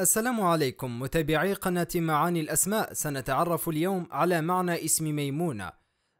السلام عليكم متابعي قناة معاني الأسماء. سنتعرف اليوم على معنى اسم ميمونة.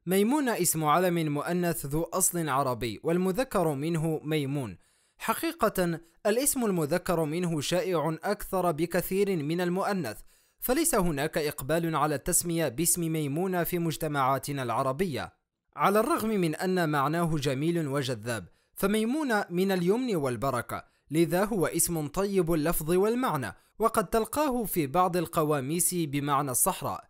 ميمونة اسم علم مؤنث ذو أصل عربي، والمذكر منه ميمون. حقيقة الاسم المذكر منه شائع أكثر بكثير من المؤنث، فليس هناك إقبال على التسمية باسم ميمونة في مجتمعاتنا العربية، على الرغم من أن معناه جميل وجذاب، فميمونة من اليمن والبركة، لذا هو اسم طيب اللفظ والمعنى، وقد تلقاه في بعض القواميس بمعنى الصحراء.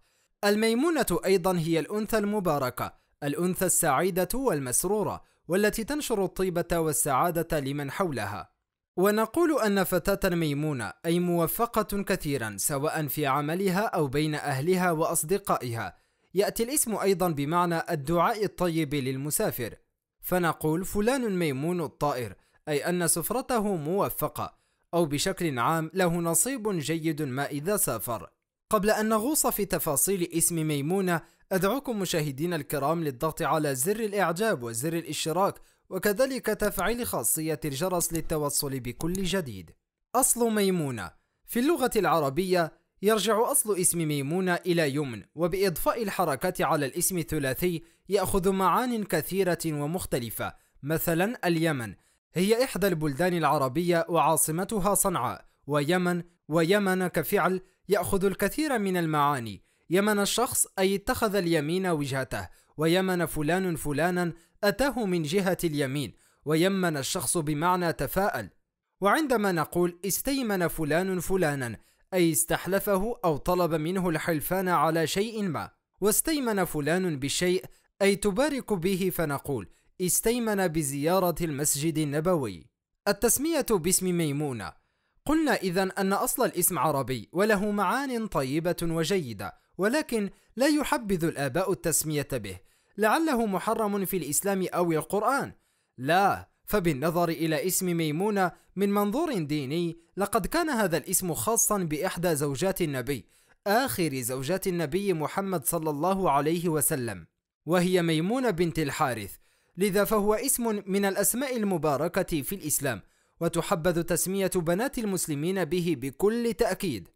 الميمونة أيضا هي الأنثى المباركة، الأنثى السعيدة والمسرورة، والتي تنشر الطيبة والسعادة لمن حولها. ونقول أن فتاة ميمونة أي موفقة كثيرا، سواء في عملها أو بين أهلها وأصدقائها. يأتي الاسم أيضا بمعنى الدعاء الطيب للمسافر، فنقول فلان ميمون الطائر، أي أن سفرته موفقة، أو بشكل عام له نصيب جيد ما إذا سافر. قبل أن نغوص في تفاصيل اسم ميمونة، أدعوكم مشاهدينا الكرام للضغط على زر الإعجاب وزر الاشتراك، وكذلك تفعيل خاصية الجرس للتوصل بكل جديد. أصل ميمونة في اللغة العربية يرجع أصل اسم ميمونة إلى يمن، وبإضفاء الحركات على الاسم الثلاثي يأخذ معان كثيرة ومختلفة. مثلا اليمن هي إحدى البلدان العربية وعاصمتها صنعاء، ويمن كفعل يأخذ الكثير من المعاني. يمن الشخص أي اتخذ اليمين وجهته، ويمن فلان فلانا أتاه من جهة اليمين، ويمن الشخص بمعنى تفاءل. وعندما نقول استيمن فلان فلانا أي استحلفه أو طلب منه الحلفان على شيء ما، واستيمن فلان بالشيء أي تبارك به، فنقول استيمن بزيارة المسجد النبوي. التسمية باسم ميمونة. قلنا إذن أن أصل الاسم عربي وله معان طيبة وجيدة، ولكن لا يحبذ الآباء التسمية به، لعله محرم في الإسلام أو القرآن. لا، فبالنظر إلى اسم ميمونة من منظور ديني، لقد كان هذا الاسم خاصا بإحدى زوجات النبي، آخر زوجات النبي محمد صلى الله عليه وسلم، وهي ميمونة بنت الحارث، لذا فهو اسم من الأسماء المباركة في الإسلام، وتحبذ تسمية بنات المسلمين به بكل تأكيد.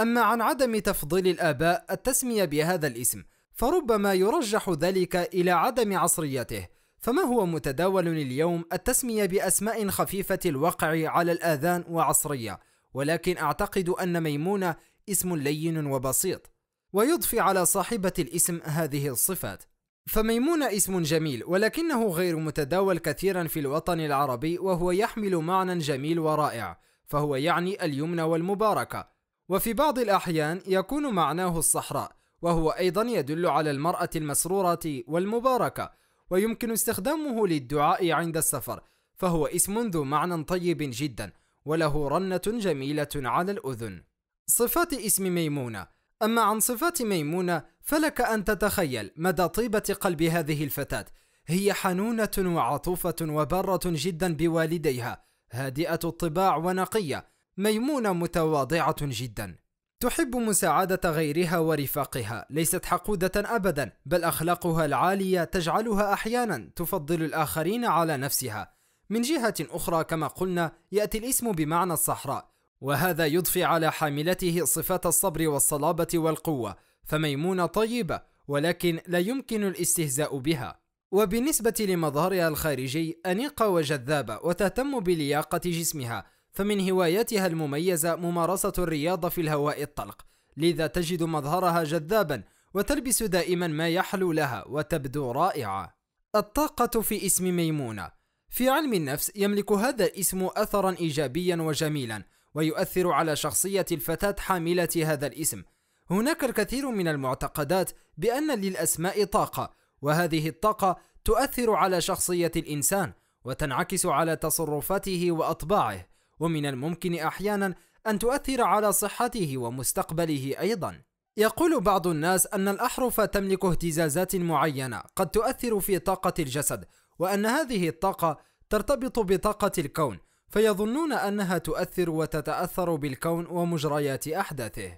أما عن عدم تفضيل الآباء التسمية بهذا الاسم، فربما يرجح ذلك إلى عدم عصريته، فما هو متداول اليوم التسمية بأسماء خفيفة الوقع على الآذان وعصرية، ولكن أعتقد أن ميمونة اسم لين وبسيط، ويضفي على صاحبة الاسم هذه الصفات. فميمونة اسم جميل، ولكنه غير متداول كثيرا في الوطن العربي، وهو يحمل معنى جميل ورائع، فهو يعني اليمنى والمباركة، وفي بعض الأحيان يكون معناه الصحراء، وهو أيضا يدل على المرأة المسرورة والمباركة، ويمكن استخدامه للدعاء عند السفر، فهو اسم ذو معنى طيب جدا، وله رنة جميلة على الأذن. صفات اسم ميمونة. أما عن صفات ميمونة فلك أن تتخيل مدى طيبة قلب هذه الفتاة. هي حنونة وعطوفة وبارة جدا بوالديها، هادئة الطباع ونقية. ميمونة متواضعة جدا، تحب مساعدة غيرها ورفاقها، ليست حقودة أبدا، بل أخلاقها العالية تجعلها أحيانا تفضل الآخرين على نفسها. من جهة أخرى كما قلنا يأتي الاسم بمعنى الصحراء، وهذا يضفي على حاملته صفات الصبر والصلابة والقوة، فميمونة طيبة ولكن لا يمكن الاستهزاء بها. وبالنسبة لمظهرها الخارجي أنيقة وجذابة، وتهتم بلياقة جسمها، فمن هواياتها المميزة ممارسة الرياضة في الهواء الطلق، لذا تجد مظهرها جذابا، وتلبس دائما ما يحلو لها وتبدو رائعة. الطاقة في اسم ميمونة. في علم النفس يملك هذا الاسم أثرا إيجابيا وجميلا، ويؤثر على شخصية الفتاة حاملة هذا الاسم. هناك الكثير من المعتقدات بأن للأسماء طاقة، وهذه الطاقة تؤثر على شخصية الإنسان، وتنعكس على تصرفاته وأطباعه، ومن الممكن أحيانا أن تؤثر على صحته ومستقبله أيضا. يقول بعض الناس أن الأحرف تملك اهتزازات معينة قد تؤثر في طاقة الجسد، وأن هذه الطاقة ترتبط بطاقة الكون، فيظنون أنها تؤثر وتتأثر بالكون ومجريات أحداثه.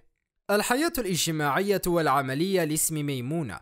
الحياة الاجتماعية والعملية لاسم ميمونة.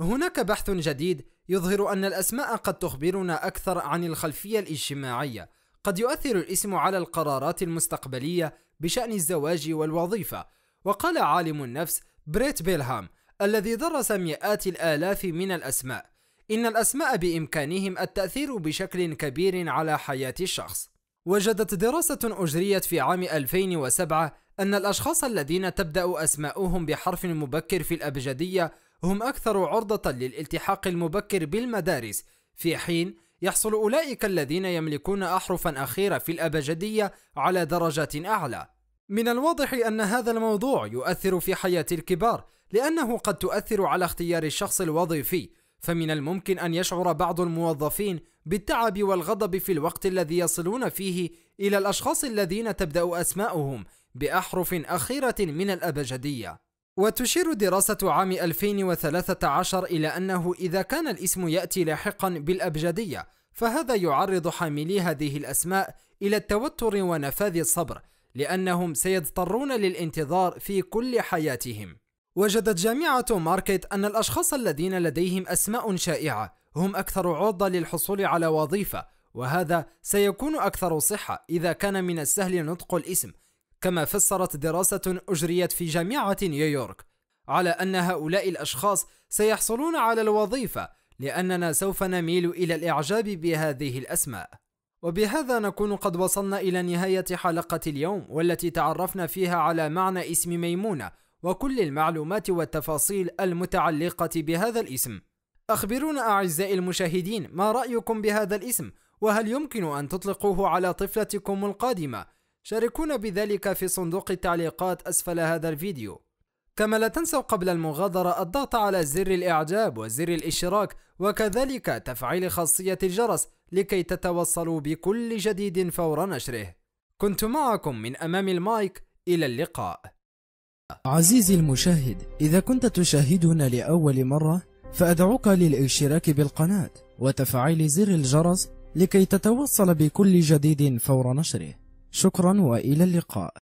هناك بحث جديد يظهر أن الأسماء قد تخبرنا أكثر عن الخلفية الاجتماعية، قد يؤثر الاسم على القرارات المستقبلية بشأن الزواج والوظيفة. وقال عالم النفس بريت بيلهام الذي درس مئات الآلاف من الأسماء إن الأسماء بإمكانهم التأثير بشكل كبير على حياة الشخص. وجدت دراسة أجريت في عام 2007 أن الأشخاص الذين تبدأ أسماؤهم بحرف مبكر في الأبجدية هم أكثر عرضة للالتحاق المبكر بالمدارس، في حين يحصل أولئك الذين يملكون أحرفا أخيرة في الأبجدية على درجات أعلى. من الواضح أن هذا الموضوع يؤثر في حياة الكبار، لأنه قد تؤثر على اختيار الشخص الوظيفي، فمن الممكن أن يشعر بعض الموظفين بالتعب والغضب في الوقت الذي يصلون فيه إلى الأشخاص الذين تبدأ أسماؤهم بأحرف أخيرة من الأبجدية. وتشير دراسة عام 2013 إلى أنه إذا كان الاسم يأتي لاحقا بالأبجدية فهذا يعرض حاملي هذه الأسماء إلى التوتر ونفاذ الصبر، لأنهم سيضطرون للانتظار في كل حياتهم. وجدت جامعة ماركت أن الأشخاص الذين لديهم أسماء شائعة هم أكثر عرضة للحصول على وظيفة، وهذا سيكون أكثر صحة إذا كان من السهل نطق الاسم، كما فسرت دراسة أجريت في جامعة نيويورك على أن هؤلاء الأشخاص سيحصلون على الوظيفة، لأننا سوف نميل إلى الإعجاب بهذه الأسماء. وبهذا نكون قد وصلنا إلى نهاية حلقة اليوم، والتي تعرفنا فيها على معنى اسم ميمونة وكل المعلومات والتفاصيل المتعلقة بهذا الاسم. أخبرونا أعزائي المشاهدين ما رأيكم بهذا الاسم، وهل يمكن أن تطلقوه على طفلتكم القادمة؟ شاركونا بذلك في صندوق التعليقات أسفل هذا الفيديو. كما لا تنسوا قبل المغادرة الضغط على زر الإعجاب وزر الاشتراك، وكذلك تفعيل خاصية الجرس لكي تتوصلوا بكل جديد فور نشره. كنت معكم من أمام المايك، إلى اللقاء. عزيزي المشاهد، إذا كنت تشاهدنا لأول مرة فأدعوك للاشتراك بالقناة وتفعيل زر الجرس لكي تتوصل بكل جديد فور نشره. شكرا وإلى اللقاء.